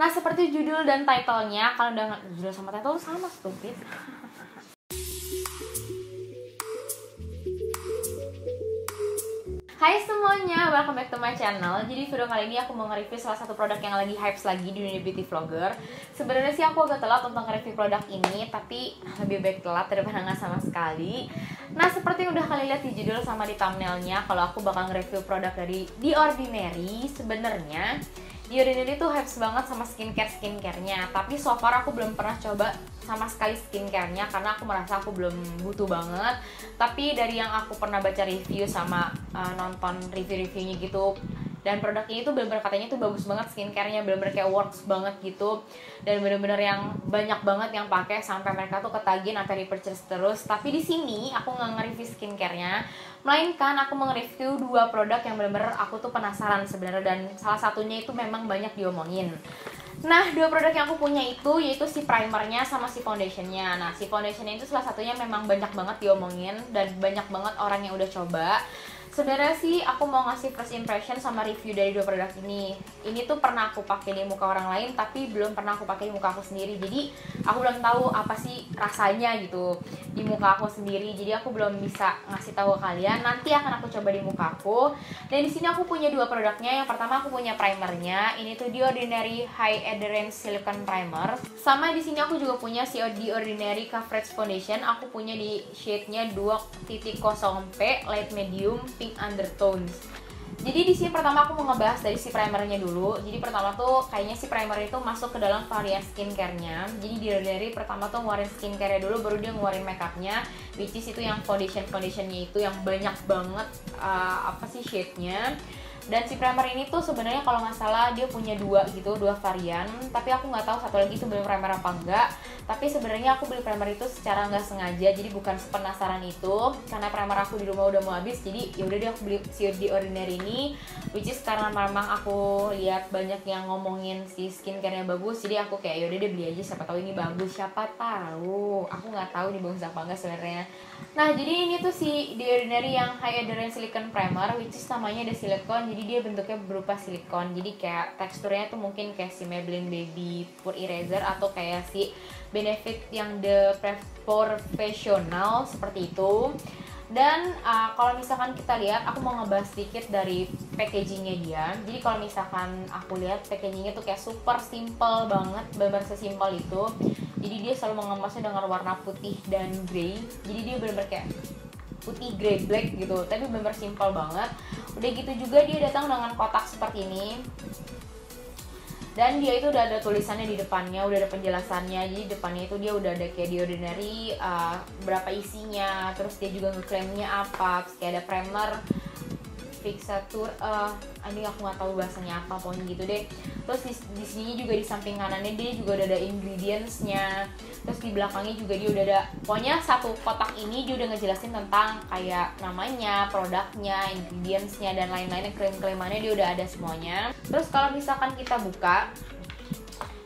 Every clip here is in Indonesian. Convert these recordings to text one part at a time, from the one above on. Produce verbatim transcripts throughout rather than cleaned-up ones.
Nah, seperti judul dan title-nya, kalau udah judul sama title sama stupid. Hai semuanya, welcome back to my channel. Jadi video kali ini aku mau nge-review salah satu produk yang lagi hypes lagi di dunia beauty vlogger. Sebenarnya sih aku agak telat untuk nge-review produk ini, tapi lebih baik telat daripada nggak sama sekali. Nah, seperti yang udah kalian lihat di judul sama di thumbnail-nya, kalau aku bakal nge-review produk dari The Ordinary. Sebenarnya The Ordinary tuh hype banget sama skincare-skincarenya, tapi so far aku belum pernah coba sama sekali skincarenya karena aku merasa aku belum butuh banget. Tapi dari yang aku pernah baca review sama uh, nonton review-reviewnya gitu, dan produknya itu bener-bener katanya tuh bagus banget skincarenya, bener-bener kayak works banget gitu, dan bener-bener yang banyak banget yang pakai sampai mereka tuh ketagin sampai repurchase terus. Tapi di sini aku nggak nge-review skincarenya, melainkan aku nge-review dua produk yang bener-bener aku tuh penasaran sebenarnya, dan salah satunya itu memang banyak diomongin. Nah, dua produk yang aku punya itu yaitu si primernya sama si foundationnya. Nah, si foundationnya itu salah satunya memang banyak banget diomongin dan banyak banget orang yang udah coba. Sebenarnya sih aku mau ngasih first impression sama review dari dua produk ini. Ini tuh pernah aku pakai di muka orang lain, tapi belum pernah aku pakai di muka aku sendiri. Jadi aku belum tahu apa sih rasanya gitu di muka aku sendiri. Jadi aku belum bisa ngasih tahu ke kalian. Nanti akan aku coba di muka aku. Dan di sini aku punya dua produknya. Yang pertama aku punya primernya. Ini tuh The Ordinary High Adherence Silicone Primer. Sama di sini aku juga punya si The Ordinary Coverage Foundation. Aku punya di shade-nya dua titik nol P light medium pink undertones. Jadi di sini pertama aku mau ngebahas dari si primernya dulu. Jadi pertama tuh kayaknya si primer itu masuk ke dalam varian skincare-nya. Jadi dari, dari pertama tuh ngeluarin skincare-nya dulu, baru dia ngeluarin makeupnya, which is itu yang foundation foundationnya itu yang banyak banget uh, apa sih shade-nya. Dan si primer ini tuh sebenarnya kalau nggak salah dia punya dua gitu, dua varian. Tapi aku nggak tahu satu lagi itu beli primer apa enggak. Tapi sebenarnya aku beli primer itu secara nggak sengaja, jadi bukan penasaran itu. Karena primer aku di rumah udah mau habis, jadi yaudah deh aku beli si The Ordinary ini. Which is karena memang aku lihat banyak yang ngomongin si skincare-nya bagus, jadi aku kayak yaudah deh beli aja. Siapa tahu ini bagus, siapa tahu. Aku nggak tahu ini bagus apa enggak sebenarnya. Nah, jadi ini tuh si The Ordinary yang High Adherence Silicone Primer, which is namanya ada silikon. Jadi dia bentuknya berupa silikon, jadi kayak teksturnya tuh mungkin kayak si Maybelline Baby Pore Eraser atau kayak si Benefit yang The Professional seperti itu. Dan uh, kalau misalkan kita lihat, aku mau ngebahas sedikit dari packagingnya dia. Jadi kalau misalkan aku lihat packagingnya tuh kayak super simple banget, bener-bener sesimpel itu. Jadi dia selalu mengemasnya dengan warna putih dan grey, jadi dia bener-bener kayak putih, grey, black gitu, tapi bener-bener simple banget. Udah gitu juga dia datang dengan kotak seperti ini, dan dia itu udah ada tulisannya di depannya, udah ada penjelasannya. Jadi depannya itu dia udah ada kayak The Ordinary, uh, berapa isinya, terus dia juga ngeklaimnya apa, terus kayak ada primer, fixatur, uh, ini aku nggak tahu bahasanya apa, pokoknya gitu deh. Terus di, di sini juga di samping kanannya dia juga udah ada ingredients-nya. Terus di belakangnya juga dia udah ada, pokoknya satu kotak ini dia udah ngejelasin tentang kayak namanya, produknya, ingredients-nya, dan lain-lainnya, klaim-klaimannya dia udah ada semuanya. Terus kalau misalkan kita buka,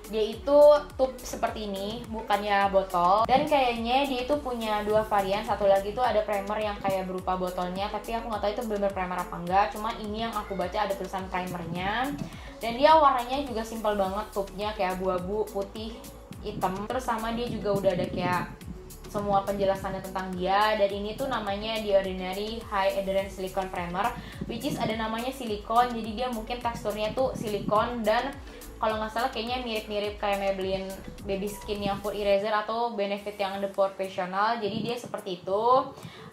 dia itu tube seperti ini, bukannya botol. Dan kayaknya dia itu punya dua varian, satu lagi itu ada primer yang kayak berupa botolnya, tapi aku nggak tahu itu bener-bener primer apa enggak. Cuman ini yang aku baca ada tulisan primernya, dan dia warnanya juga simple banget, tube-nya kayak abu-abu, putih, hitam. Terus sama dia juga udah ada kayak semua penjelasannya tentang dia. Dan ini tuh namanya The Ordinary High Adherence Silicone Primer, which is ada namanya silikon, jadi dia mungkin teksturnya tuh silikon. Dan kalau nggak salah kayaknya mirip-mirip kayak Maybelline Baby Skin yang Pore Eraser atau Benefit yang The Professional, jadi dia seperti itu.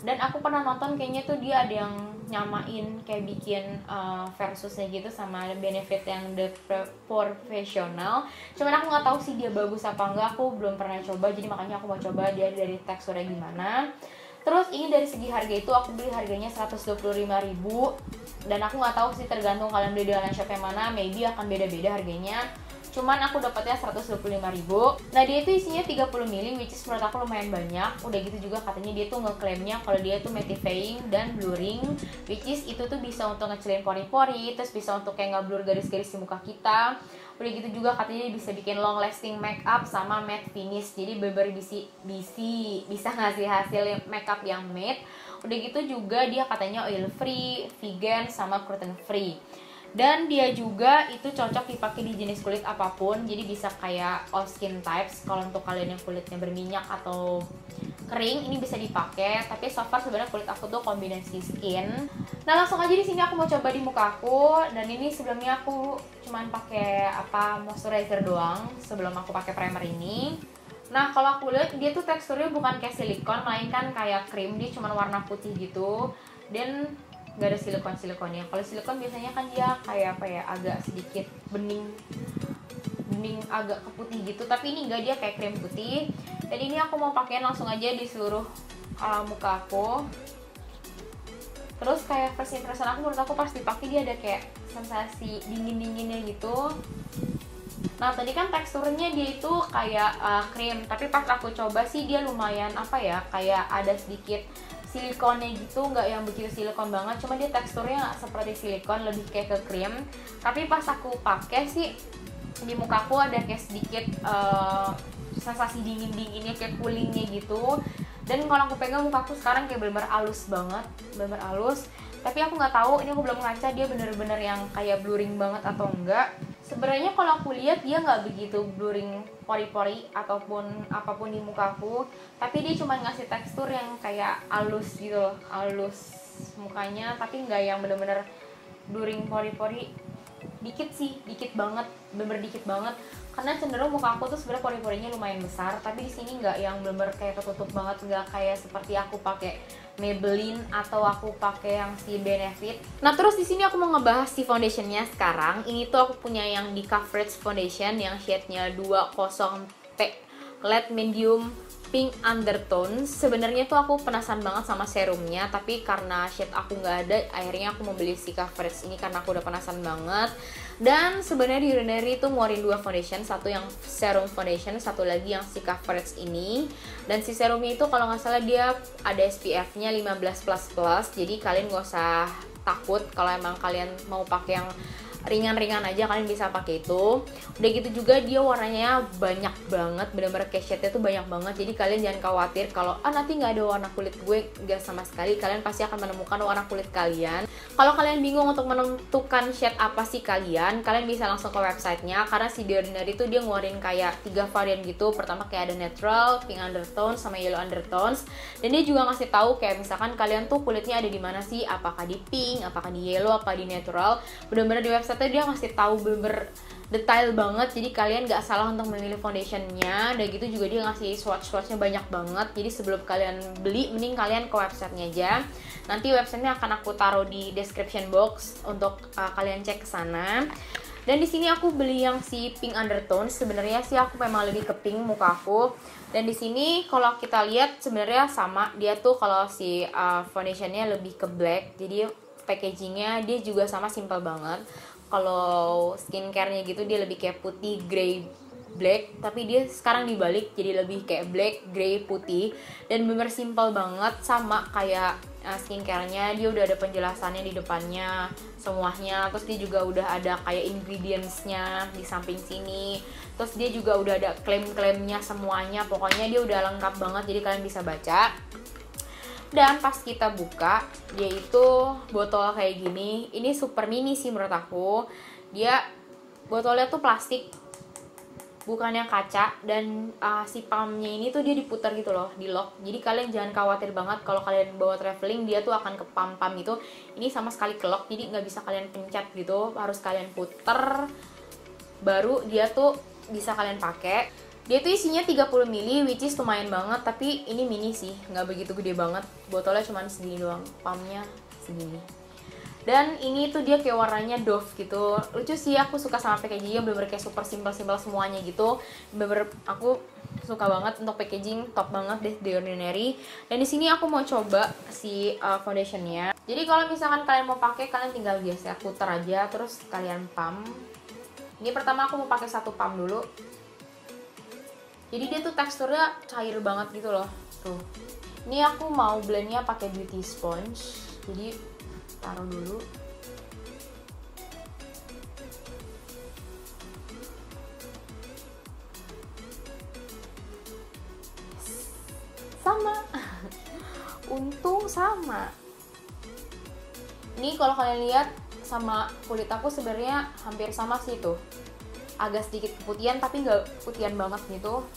Dan aku pernah nonton kayaknya tuh dia ada yang nyamain kayak bikin uh, versusnya gitu sama Benefit yang The Professional. Cuman aku nggak tahu sih dia bagus apa enggak, aku belum pernah coba, jadi makanya aku mau coba dia dari teksturnya gimana. Terus ini dari segi harga itu aku beli harganya seratus dua puluh lima ribu rupiah, dan aku nggak tahu sih tergantung kalian beli di online shop yang mana, maybe akan beda-beda harganya. Cuman aku dapatnya seratus dua puluh lima ribu rupiah. Nah, dia itu isinya tiga puluh mili, which is menurut aku lumayan banyak. Udah gitu juga katanya dia tuh ngeklaimnya kalau dia tuh mattifying dan blurring, which is itu tuh bisa untuk ngecilin pori-pori, terus bisa untuk kayak nge-blur garis-garis di muka kita. Udah gitu juga katanya dia bisa bikin long lasting makeup sama matte finish, jadi bener-bener bisi, bisi, bisa ngasih hasil makeup yang matte. Udah gitu juga dia katanya oil free, vegan, sama gluten free. Dan dia juga itu cocok dipakai di jenis kulit apapun, jadi bisa kayak all skin types. Kalau untuk kalian yang kulitnya berminyak atau kering, ini bisa dipakai. Tapi so far sebenarnya kulit aku tuh kombinasi skin. Nah, langsung aja di sini aku mau coba di muka aku. Dan ini sebelumnya aku cuman pakai apa moisturizer doang sebelum aku pakai primer ini. Nah, kalau aku lihat dia tuh teksturnya bukan kayak silikon, melainkan kayak krim. Dia cuman warna putih gitu dan gak ada silikon-silikonnya. Kalau silikon biasanya kan dia kayak apa ya, agak sedikit bening, bening agak keputih gitu. Tapi ini enggak, dia kayak krim putih. Dan ini aku mau pakai langsung aja di seluruh uh, muka aku. Terus kayak first impression aku, menurut aku pas dipakai dia ada kayak sensasi dingin-dinginnya gitu. Nah, tadi kan teksturnya dia itu kayak uh, krim, tapi pas aku coba sih dia lumayan apa ya, kayak ada sedikit silikonnya gitu, nggak yang begitu silikon banget, cuma dia teksturnya nggak seperti silikon, lebih kayak ke krim. Tapi pas aku pakai sih di muka aku ada kayak sedikit uh, sensasi dingin-dinginnya, kayak coolingnya gitu. Dan kalau aku pegang muka aku sekarang kayak bener-bener halus banget, bener-bener halus. Tapi aku nggak tahu, ini aku belum ngaca dia bener-bener yang kayak blurring banget atau enggak. Sebenarnya kalau aku lihat dia nggak begitu blurring pori-pori ataupun apapun di muka aku, tapi dia cuma ngasih tekstur yang kayak halus gitu loh, halus mukanya, tapi nggak yang bener-bener blurring pori-pori. Dikit sih, dikit banget, bener dikit banget. Karena cenderung muka aku tuh sebenarnya pori-porinya lumayan besar, tapi di sini nggak yang bener-bener kayak ketutup banget, nggak kayak seperti aku pakai Maybelline atau aku pakai yang si Benefit. Nah, terus di sini aku mau ngebahas si foundationnya sekarang. Ini tuh aku punya yang di Coverage Foundation yang shade-nya dua nol P Light Medium Pink Undertone. Sebenarnya tuh aku penasaran banget sama serumnya, tapi karena shade aku nggak ada, akhirnya aku membeli si Coverage ini karena aku udah penasaran banget. Dan sebenarnya di Ordinary itu ngeluarin dua foundation, satu yang serum foundation, satu lagi yang si Coverage ini. Dan si serumnya itu kalau nggak salah dia ada S P F-nya lima belas plus plus, jadi kalian nggak usah takut kalau emang kalian mau pakai yang ringan-ringan aja, kalian bisa pakai itu. Udah gitu juga dia warnanya banyak banget, bener-bener kayak shade-nya tuh banyak banget. Jadi kalian jangan khawatir kalau ah nanti nggak ada warna kulit gue, nggak sama sekali. Kalian pasti akan menemukan warna kulit kalian. Kalau kalian bingung untuk menentukan shade apa sih kalian, kalian bisa langsung ke websitenya. Karena si The Ordinary itu dia ngeluarin kayak tiga varian gitu. Pertama kayak ada natural, pink undertones, sama yellow undertones. Dan dia juga ngasih tahu kayak misalkan kalian tuh kulitnya ada di mana sih, apakah di pink, apakah di yellow, apa di natural. Bener-bener di website dia ngasih tahu bener detail banget, jadi kalian gak salah untuk memilih foundationnya. Dan gitu juga dia ngasih swatch-swatchnya banyak banget, jadi sebelum kalian beli mending kalian ke websitenya aja. Nanti websitenya akan aku taruh di description box untuk uh, kalian cek kesana. Dan di sini aku beli yang si pink undertone. Sebenarnya sih aku memang lebih ke pink muka aku. Dan di sini kalau kita lihat sebenarnya sama, dia tuh kalau si uh, foundationnya lebih ke black, jadi packagingnya dia juga sama, simple banget. Kalau skincare-nya gitu dia lebih kayak putih, grey, black. Tapi dia sekarang dibalik jadi lebih kayak black, grey, putih. Dan bener simple banget, sama kayak uh, skincare-nya. Dia udah ada penjelasannya di depannya semuanya. Terus dia juga udah ada kayak ingredients-nya di samping sini. Terus dia juga udah ada klaim-klaimnya semuanya. Pokoknya dia udah lengkap banget, jadi kalian bisa baca. Dan pas kita buka, dia itu botol kayak gini. Ini super mini sih menurut aku. Dia botolnya tuh plastik, bukannya kaca. Dan uh, si pumpnya ini tuh dia diputar gitu loh, di lock. Jadi kalian jangan khawatir banget kalau kalian bawa traveling, dia tuh akan ke pump-pump gitu. Ini sama sekali ke lock, jadi nggak bisa kalian pencet gitu. Harus kalian puter, baru dia tuh bisa kalian pakai. Dia itu isinya tiga puluh mililiter, which is lumayan banget, tapi ini mini sih, nggak begitu gede banget. Botolnya cuman segini doang, pumpnya segini. Dan ini tuh dia kayak warnanya Dove gitu. Lucu sih, aku suka sama packagingnya, bener-bener kayak super simple-simple semuanya gitu. Bener-bener aku suka banget untuk packaging, top banget deh The Ordinary. Dan di sini aku mau coba si uh, foundationnya. Jadi kalau misalkan kalian mau pakai, kalian tinggal geser, puter aja, terus kalian pump. Ini pertama aku mau pakai satu pump dulu. Jadi dia tuh teksturnya cair banget gitu loh. Tuh. Ini aku mau blendnya pakai beauty sponge. Jadi taruh dulu. Sama. Untung sama. Ini kalau kalian lihat sama kulit aku sebenarnya hampir sama sih tuh. Agak sedikit keputihan tapi nggak keputihan banget gitu.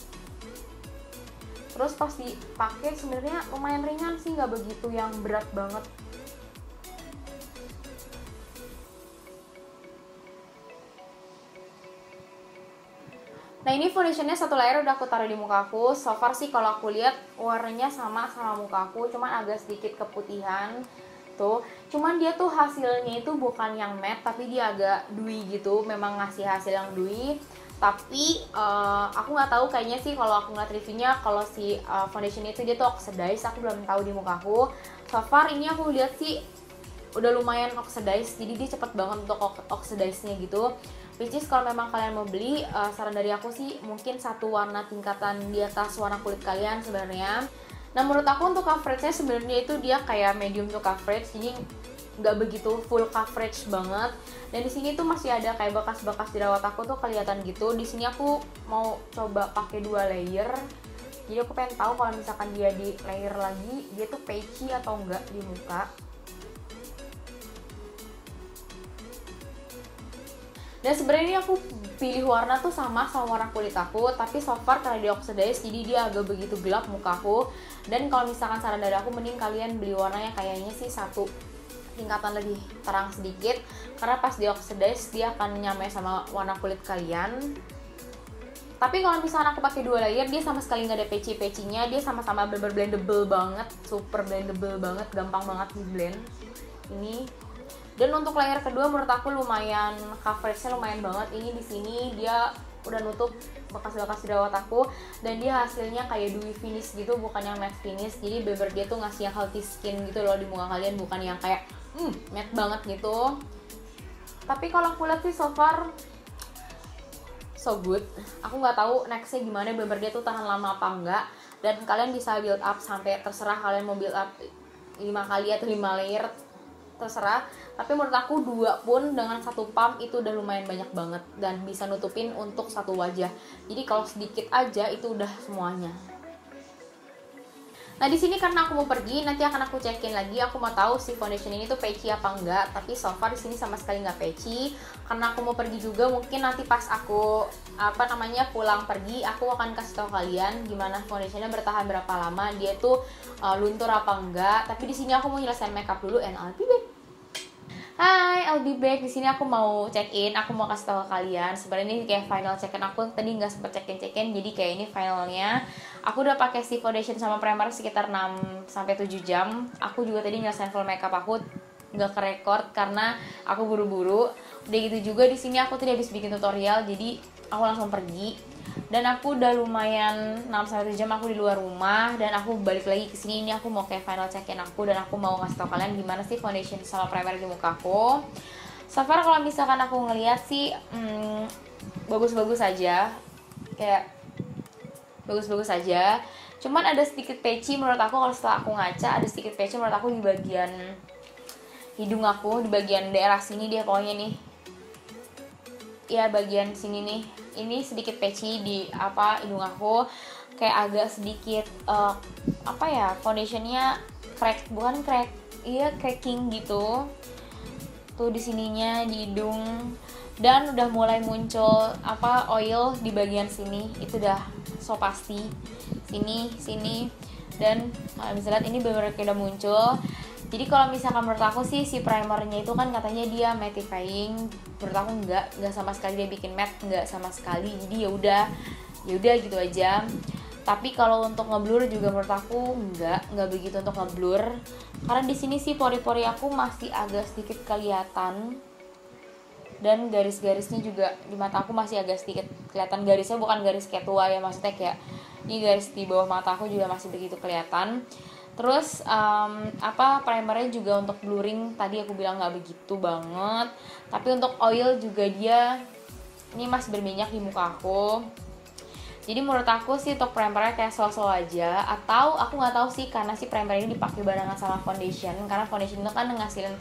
Terus pas dipakai sebenarnya lumayan ringan sih, nggak begitu yang berat banget. Nah ini foundationnya satu layer udah aku taruh di muka aku. So far sih kalau aku lihat warnanya sama sama muka aku, cuman agak sedikit keputihan tuh. Cuman dia tuh hasilnya itu bukan yang matte, tapi dia agak dewy gitu. Memang ngasih hasil yang dewy. Tapi uh, aku nggak tahu, kayaknya sih kalau aku ngeliat reviewnya kalau si uh, foundation itu dia tuh oxidize. Aku belum tahu di muka aku. So far ini aku lihat sih udah lumayan oxidize, jadi dia cepet banget untuk oxidize-nya gitu. Which is kalau memang kalian mau beli, uh, saran dari aku sih mungkin satu warna tingkatan di atas warna kulit kalian sebenarnya. Nah menurut aku untuk coveragenya sebenarnya itu dia kayak medium to coverage, jadi nggak begitu full coverage banget. Dan di sini tuh masih ada kayak bekas-bekas jerawat aku tuh kelihatan gitu. Di sini aku mau coba pakai dua layer. Jadi aku pengen tahu kalau misalkan dia di layer lagi, dia tuh patchy atau enggak di muka. Dan sebenarnya aku pilih warna tuh sama sama warna kulit aku, tapi so far karena dia oxidize jadi dia agak begitu gelap muka aku. Dan kalau misalkan saran dari aku mending kalian beli warnanya kayaknya sih satu tingkatan lebih terang sedikit, karena pas dia oxidize dia akan nyamai sama warna kulit kalian. Tapi kalau misalkan aku pakai dua layer, dia sama sekali nggak ada peci-pecinya, dia sama-sama bener-bener blendable banget, super blendable banget, gampang banget di blend ini. Dan untuk layer kedua menurut aku lumayan coveragenya lumayan banget. Ini di sini dia udah nutup bekas-bekas jerawat aku dan dia hasilnya kayak dewy finish gitu, bukan yang matte finish. Jadi beber dia tuh ngasih yang healthy skin gitu loh di muka kalian, bukan yang kayak hmm, matte banget gitu. Tapi kalau aku lihat sih so far so good. Aku nggak tahu nextnya gimana, beber dia tuh tahan lama apa enggak. Dan kalian bisa build up sampai terserah kalian mau build up lima kali atau lima layer. Terserah, tapi menurut aku dua pun dengan satu pump itu udah lumayan banyak banget dan bisa nutupin untuk satu wajah. Jadi kalau sedikit aja itu udah semuanya. Nah di sini karena aku mau pergi, nanti akan aku cekin lagi. Aku mau tahu si foundation ini tuh patchy apa enggak. Tapi so far di sini sama sekali nggak patchy. Karena aku mau pergi juga, mungkin nanti pas aku apa namanya pulang pergi, aku akan kasih tahu kalian gimana foundationnya bertahan berapa lama, dia tuh uh, luntur apa enggak. Tapi di sini aku mau nyelesain makeup dulu and I'll be back. Hai, I'll be back. Di sini aku mau check in, aku mau kasih tahu ke kalian. Sebenarnya ini kayak final check in aku, tadi nggak sempet check in check in, jadi kayak ini finalnya. Aku udah pakai si foundation sama primer sekitar enam sampai tujuh jam. Aku juga tadi nyelesain full makeup aku, nggak ke record karena aku buru-buru. Udah gitu juga di sini aku tadi habis bikin tutorial, jadi aku langsung pergi. Dan aku udah lumayan enam sampai tujuh jam aku di luar rumah dan aku balik lagi ke sini. Ini aku mau kayak final check-in aku dan aku mau ngasih tau kalian gimana sih foundation sama primer di muka aku. So far kalau misalkan aku ngeliat sih bagus-bagus hmm, aja. Kayak bagus-bagus aja. Cuman ada sedikit patchy menurut aku, kalau setelah aku ngaca ada sedikit patchy menurut aku di bagian hidung aku, di bagian daerah sini dia pokoknya nih. Ya bagian sini nih, ini sedikit patchy di apa hidung aku, kayak agak sedikit uh, apa ya foundationnya crack, bukan crack, iya cracking gitu tuh di sininya di hidung. Dan udah mulai muncul apa oil di bagian sini, itu udah so pasti sini sini. Dan kalau bisa lihat ini beberapa udah muncul. Jadi kalau misalkan menurut aku sih si primernya itu kan katanya dia mattifying, menurut aku enggak, enggak sama sekali dia bikin matte, enggak sama sekali. Jadi ya udah, ya udah gitu aja. Tapi kalau untuk ngeblur juga menurut aku enggak, enggak begitu untuk ngeblur. Karena di sini sih pori-pori aku masih agak sedikit kelihatan. Dan garis-garisnya juga di mata aku masih agak sedikit kelihatan. Garisnya bukan garis kayak tua ya, maksudnya kayak ini garis di bawah mata aku juga masih begitu kelihatan. Terus um, apa primernya juga untuk blurring tadi aku bilang nggak begitu banget. Tapi untuk oil juga dia ini masih berminyak di muka aku. Jadi menurut aku sih untuk primernya kayak so-so aja. Atau aku nggak tahu sih karena si primer ini dipakai barengan sama foundation. Karena foundation itu kan ngasilin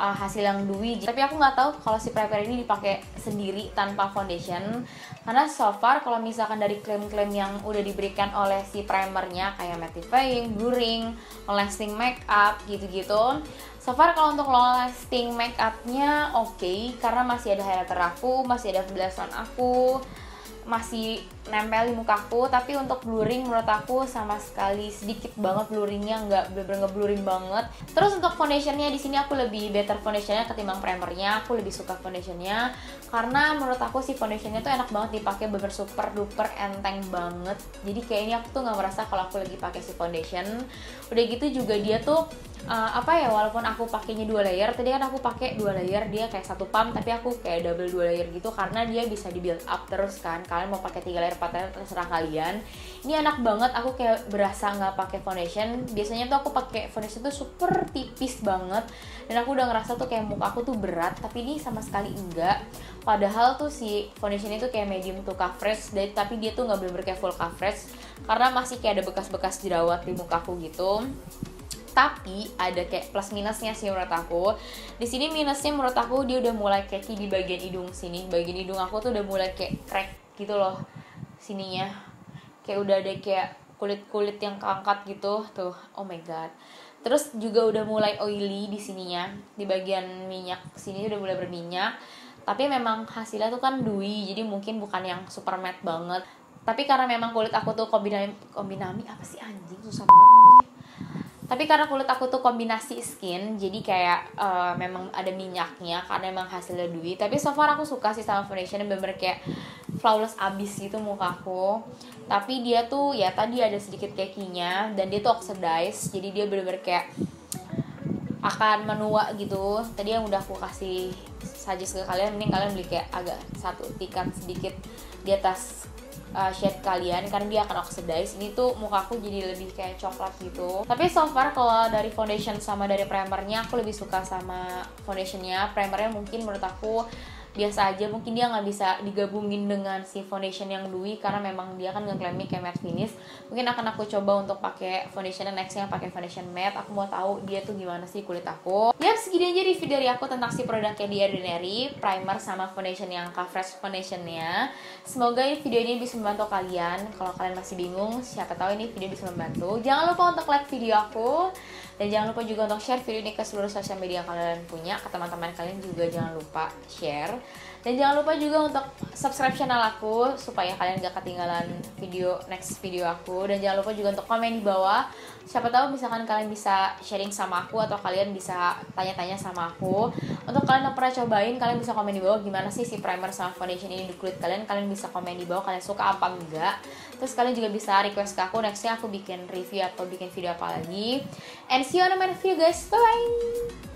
uh, hasil yang dewy. Tapi aku nggak tahu kalau si primer ini dipakai sendiri tanpa foundation. Karena so far kalau misalkan dari klaim-klaim yang udah diberikan oleh si primernya kayak mattifying, blurring, lasting makeup gitu-gitu, So far kalau untuk long lasting makeupnya oke, okay, karena masih ada highlighter aku, masih ada blush-on aku, masih nempel di mukaku. Tapi untuk blurring menurut aku sama sekali sedikit banget blurringnya, nggak bener-bener ngebluring banget. Terus untuk foundationnya di sini aku lebih better foundationnya ketimbang primernya. Aku lebih suka foundationnya karena menurut aku si foundationnya tuh enak banget dipakai, bener super duper enteng banget. Jadi kayak ini aku tuh nggak merasa kalau aku lagi pakai si foundation. Udah gitu juga dia tuh Uh, apa ya, walaupun aku pakainya dua layer, tadi kan aku pakai dua layer, dia kayak satu pump, tapi aku kayak double dua layer gitu karena dia bisa di build up terus kan. Kalian mau pakai tiga layer, empat layer terserah kalian. Ini enak banget, aku kayak berasa nggak pakai foundation. Biasanya tuh aku pakai foundation tuh super tipis banget dan aku udah ngerasa tuh kayak muka aku tuh berat, tapi ini sama sekali enggak. Padahal tuh si foundation itu kayak medium to coverage, tapi dia tuh nggak bener-bener kayak full coverage karena masih kayak ada bekas-bekas jerawat di muka aku gitu. Tapi ada kayak plus minusnya sih menurut aku. Di sini minusnya menurut aku dia udah mulai cracky di bagian hidung sini. Bagian hidung aku tuh udah mulai kayak crack gitu loh sininya. Kayak udah ada kayak kulit-kulit yang keangkat gitu tuh. Oh my god. Terus juga udah mulai oily di sininya. Di bagian minyak sini udah mulai berminyak. Tapi memang hasilnya tuh kan dewy, jadi mungkin bukan yang super matte banget. Tapi karena memang kulit aku tuh kombinami kombinami apa sih anjing susah banget ngomongnya. Tapi karena kulit aku tuh kombinasi skin, jadi kayak uh, memang ada minyaknya karena emang hasilnya dewy. Tapi so far aku suka sih sama foundationnya, bener-bener kayak flawless abis gitu mukaku. Tapi dia tuh ya tadi ada sedikit cakingnya dan dia tuh oxidized, jadi dia bener-bener kayak akan menua gitu. Tadi yang udah aku kasih suggest ke kalian, mending kalian beli kayak agak satu tikan sedikit di atas Uh, shade kalian karena dia akan oxidize. Ini tuh muka aku jadi lebih kayak coklat gitu. Tapi so far kalau dari foundation sama dari primernya, aku lebih suka sama foundationnya. Primernya mungkin menurut aku biasa aja, mungkin dia nggak bisa digabungin dengan si foundation yang dewy karena memang dia kan ngeklaimnya kayak matte finish. Mungkin akan aku coba untuk pakai foundation nextnya, pakai foundation matte. Aku mau tahu dia tuh gimana sih kulit aku. Yap, segini aja review dari aku tentang si produknya The Ordinary, primer sama foundation yang coverage foundationnya. Semoga video ini bisa membantu kalian. Kalau kalian masih bingung, siapa tahu ini video bisa membantu. Jangan lupa untuk like video aku dan jangan lupa juga untuk share video ini ke seluruh sosial media yang kalian punya. Ke teman-teman kalian juga jangan lupa share. Dan jangan lupa juga untuk subscribe channel aku supaya kalian gak ketinggalan video next video aku. Dan jangan lupa juga untuk komen di bawah. Siapa tahu misalkan kalian bisa sharing sama aku atau kalian bisa tanya-tanya sama aku. Untuk kalian yang pernah cobain, kalian bisa komen di bawah gimana sih si primer sama foundation ini di kulit kalian. Kalian bisa komen di bawah kalian suka apa enggak. Terus kalian juga bisa request ke aku, nextnya aku bikin review atau bikin video apa lagi. And see you on the next video guys, bye bye.